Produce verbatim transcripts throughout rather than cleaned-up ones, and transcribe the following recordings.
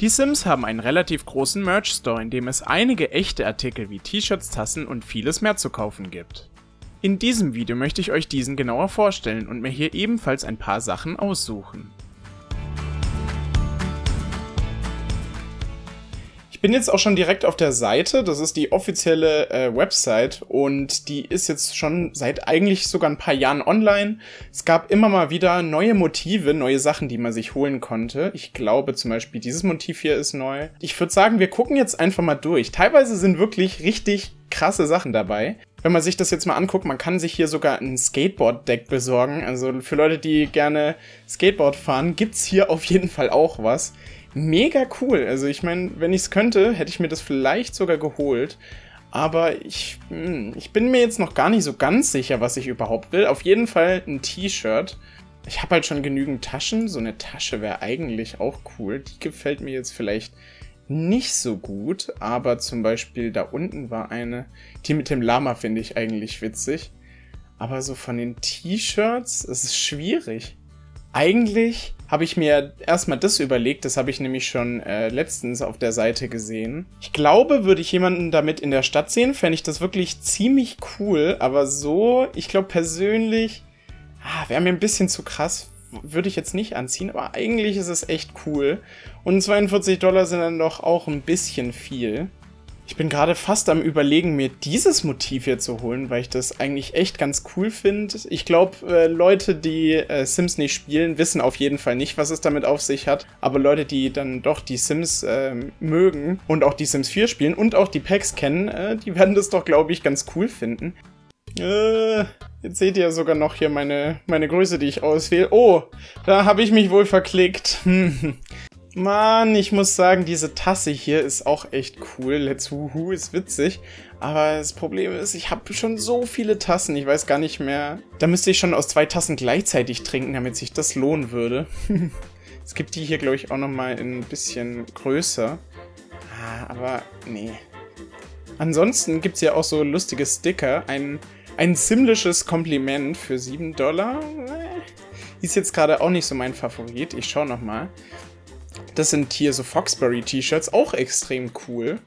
Die Sims haben einen relativ großen Merch-Store, in dem es einige echte Artikel wie T-Shirts, Tassen und vieles mehr zu kaufen gibt. In diesem Video möchte ich euch diesen genauer vorstellen und mir hier ebenfalls ein paar Sachen aussuchen. Ich bin jetzt auch schon direkt auf der Seite, das ist die offizielle äh, Website und die ist jetzt schon seit eigentlich sogar ein paar Jahren online. Es gab immer mal wieder neue Motive, neue Sachen, die man sich holen konnte. Ich glaube zum Beispiel, dieses Motiv hier ist neu. Ich würde sagen, wir gucken jetzt einfach mal durch. Teilweise sind wirklich richtig krasse Sachen dabei. Wenn man sich das jetzt mal anguckt, man kann sich hier sogar ein Skateboard-Deck besorgen. Also für Leute, die gerne Skateboard fahren, gibt's hier auf jeden Fall auch was. Mega cool, also ich meine, wenn ich es könnte, hätte ich mir das vielleicht sogar geholt, aber ich, ich bin mir jetzt noch gar nicht so ganz sicher, was ich überhaupt will. Auf jeden Fall ein T-Shirt. Ich habe halt schon genügend Taschen, so eine Tasche wäre eigentlich auch cool. Die gefällt mir jetzt vielleicht nicht so gut, aber zum Beispiel da unten war eine, die mit dem Lama finde ich eigentlich witzig. Aber so von den T-Shirts, es ist schwierig. Eigentlich habe ich mir erstmal das überlegt, das habe ich nämlich schon äh, letztens auf der Seite gesehen. Ich glaube, würde ich jemanden damit in der Stadt sehen, fände ich das wirklich ziemlich cool, aber so, ich glaube persönlich, ah, wäre mir ein bisschen zu krass, würde ich jetzt nicht anziehen, aber eigentlich ist es echt cool. Und zweiundvierzig Dollar sind dann doch auch ein bisschen viel. Ich bin gerade fast am Überlegen, mir dieses Motiv hier zu holen, weil ich das eigentlich echt ganz cool finde. Ich glaube, äh, Leute, die äh, Sims nicht spielen, wissen auf jeden Fall nicht, was es damit auf sich hat. Aber Leute, die dann doch die Sims äh, mögen und auch die Sims vier spielen und auch die Packs kennen, äh, die werden das doch, glaube ich, ganz cool finden. Äh, jetzt seht ihr sogar noch hier meine, meine Größe, die ich auswähle. Oh, da habe ich mich wohl verklickt. Hm. Mann, ich muss sagen, diese Tasse hier ist auch echt cool. Let's Woohoo ist witzig. Aber das Problem ist, ich habe schon so viele Tassen. Ich weiß gar nicht mehr. Da müsste ich schon aus zwei Tassen gleichzeitig trinken, damit sich das lohnen würde. Es gibt die hier, glaube ich, auch nochmal ein bisschen größer. Ah, aber nee. Ansonsten gibt es ja auch so lustige Sticker. Ein, ein simlisches Kompliment für sieben Dollar. Ist jetzt gerade auch nicht so mein Favorit. Ich schaue nochmal. Das sind hier so Foxberry-T-Shirts, auch extrem cool.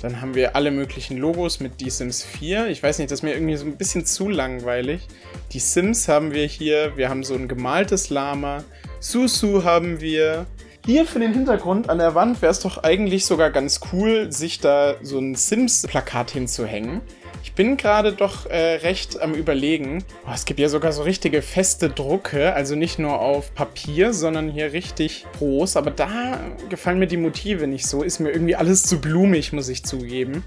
Dann haben wir alle möglichen Logos mit Die Sims vier. Ich weiß nicht, das ist mir irgendwie so ein bisschen zu langweilig. Die Sims haben wir hier, wir haben so ein gemaltes Lama. Susu haben wir. Hier für den Hintergrund an der Wand wäre es doch eigentlich sogar ganz cool, sich da so ein Sims-Plakat hinzuhängen. Ich bin gerade doch äh, recht am Überlegen. Oh, es gibt ja sogar so richtige feste Drucke, also nicht nur auf Papier, sondern hier richtig groß. Aber da gefallen mir die Motive nicht so, ist mir irgendwie alles zu blumig, muss ich zugeben.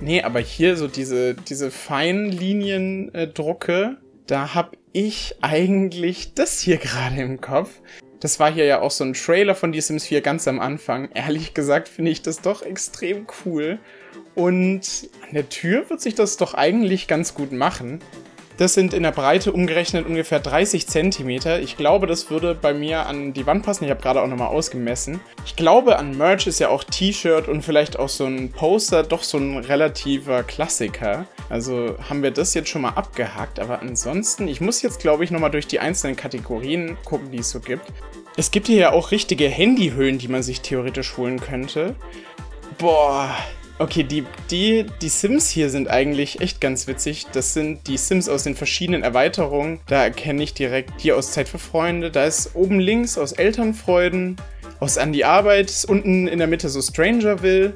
Nee, aber hier so diese, diese Feinlinien-Drucke, da habe ich eigentlich das hier gerade im Kopf. Das war hier ja auch so ein Trailer von Die Sims vier ganz am Anfang. Ehrlich gesagt finde ich das doch extrem cool. Und an der Tür wird sich das doch eigentlich ganz gut machen. Das sind in der Breite umgerechnet ungefähr dreißig Zentimeter. Ich glaube, das würde bei mir an die Wand passen. Ich habe gerade auch nochmal ausgemessen. Ich glaube, an Merch ist ja auch T-Shirt und vielleicht auch so ein Poster doch so ein relativer Klassiker. Also haben wir das jetzt schon mal abgehakt. Aber ansonsten, ich muss jetzt, glaube ich, nochmal durch die einzelnen Kategorien gucken, die es so gibt. Es gibt hier ja auch richtige Handyhüllen, die man sich theoretisch holen könnte. Boah... Okay, die, die, die Sims hier sind eigentlich echt ganz witzig. Das sind die Sims aus den verschiedenen Erweiterungen. Da erkenne ich direkt hier aus Zeit für Freunde. Da ist oben links aus Elternfreuden, aus An die Arbeit, ist unten in der Mitte so Strangerville.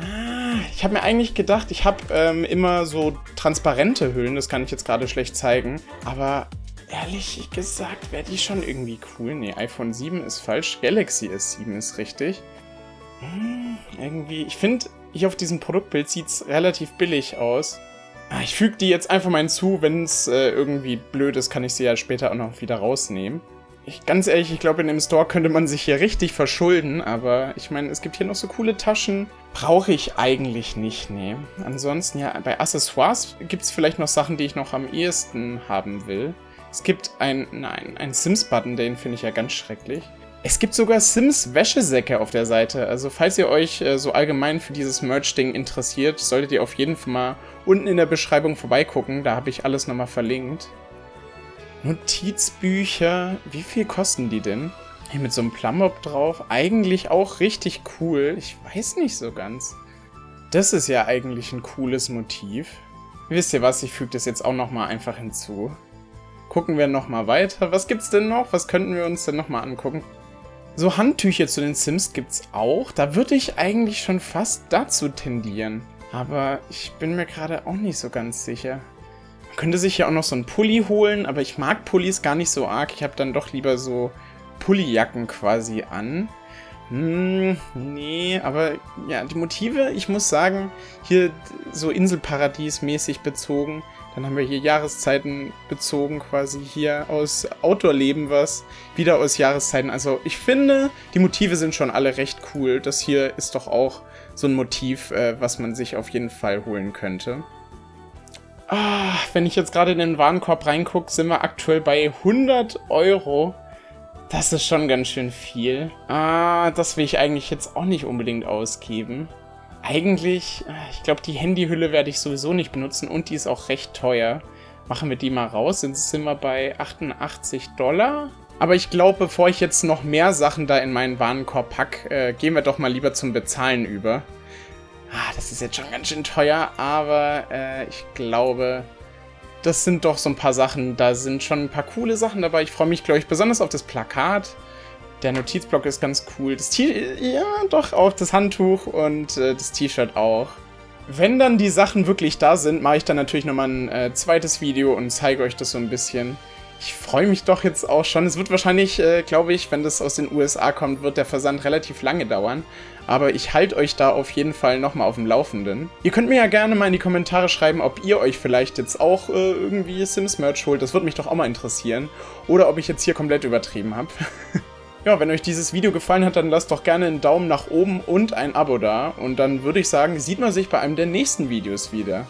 Ah, ich habe mir eigentlich gedacht, ich habe ähm, immer so transparente Hüllen. Das kann ich jetzt gerade schlecht zeigen. Aber ehrlich gesagt, wäre die schon irgendwie cool. Nee, iPhone sieben ist falsch. Galaxy S sieben ist richtig. Hm, irgendwie, ich finde... Hier auf diesem Produktbild sieht es relativ billig aus. Ah, ich füge die jetzt einfach mal hinzu. Wenn es äh, irgendwie blöd ist, kann ich sie ja später auch noch wieder rausnehmen. Ich, ganz ehrlich, ich glaube, in dem Store könnte man sich hier richtig verschulden. Aber ich meine, es gibt hier noch so coole Taschen. Brauche ich eigentlich nicht, nee. Ansonsten, ja, bei Accessoires gibt es vielleicht noch Sachen, die ich noch am ehesten haben will. Es gibt ein, nein, einen Sims-Button, den finde ich ja ganz schrecklich. Es gibt sogar Sims-Wäschesäcke auf der Seite, also falls ihr euch äh, so allgemein für dieses Merch-Ding interessiert, solltet ihr auf jeden Fall mal unten in der Beschreibung vorbeigucken, da habe ich alles nochmal verlinkt. Notizbücher, wie viel kosten die denn? Hey, mit so einem Plummop drauf. Eigentlich auch richtig cool. Ich weiß nicht so ganz. Das ist ja eigentlich ein cooles Motiv. Wisst ihr was? Ich füge das jetzt auch nochmal einfach hinzu. Gucken wir nochmal weiter. Was gibt's denn noch? Was könnten wir uns denn nochmal angucken? So Handtücher zu den Sims gibt's auch. Da würde ich eigentlich schon fast dazu tendieren. Aber ich bin mir gerade auch nicht so ganz sicher. Man könnte sich ja auch noch so einen Pulli holen, aber ich mag Pullis gar nicht so arg. Ich habe dann doch lieber so Pullijacken quasi an. Hm, nee, aber ja, die Motive, ich muss sagen, hier so Inselparadies-mäßig bezogen. Dann haben wir hier Jahreszeiten bezogen, quasi hier aus Outdoor-Leben was, wieder aus Jahreszeiten. Also ich finde, die Motive sind schon alle recht cool. Das hier ist doch auch so ein Motiv, äh, was man sich auf jeden Fall holen könnte. Ah, wenn ich jetzt gerade in den Warenkorb reingucke, sind wir aktuell bei hundert Euro. Das ist schon ganz schön viel. Ah, das will ich eigentlich jetzt auch nicht unbedingt ausgeben. Eigentlich, ich glaube, die Handyhülle werde ich sowieso nicht benutzen und die ist auch recht teuer. Machen wir die mal raus, jetzt sind wir bei achtundachtzig Dollar. Aber ich glaube, bevor ich jetzt noch mehr Sachen da in meinen Warenkorb packe, äh, gehen wir doch mal lieber zum Bezahlen über. Ah, das ist jetzt schon ganz schön teuer, aber äh, ich glaube... Das sind doch so ein paar Sachen, da sind schon ein paar coole Sachen dabei. Ich freue mich, glaube ich, besonders auf das Plakat. Der Notizblock ist ganz cool. Das T-Shirt, ja, doch, auch das Handtuch und äh, das T-Shirt auch. Wenn dann die Sachen wirklich da sind, mache ich dann natürlich nochmal ein äh, zweites Video und zeige euch das so ein bisschen. Ich freue mich doch jetzt auch schon. Es wird wahrscheinlich, äh, glaube ich, wenn das aus den U S A kommt, wird der Versand relativ lange dauern. Aber ich halte euch da auf jeden Fall nochmal auf dem Laufenden. Ihr könnt mir ja gerne mal in die Kommentare schreiben, ob ihr euch vielleicht jetzt auch äh, irgendwie Sims-Merch holt. Das würde mich doch auch mal interessieren. Oder ob ich jetzt hier komplett übertrieben habe. Ja, wenn euch dieses Video gefallen hat, dann lasst doch gerne einen Daumen nach oben und ein Abo da. Und dann würde ich sagen, sieht man sich bei einem der nächsten Videos wieder.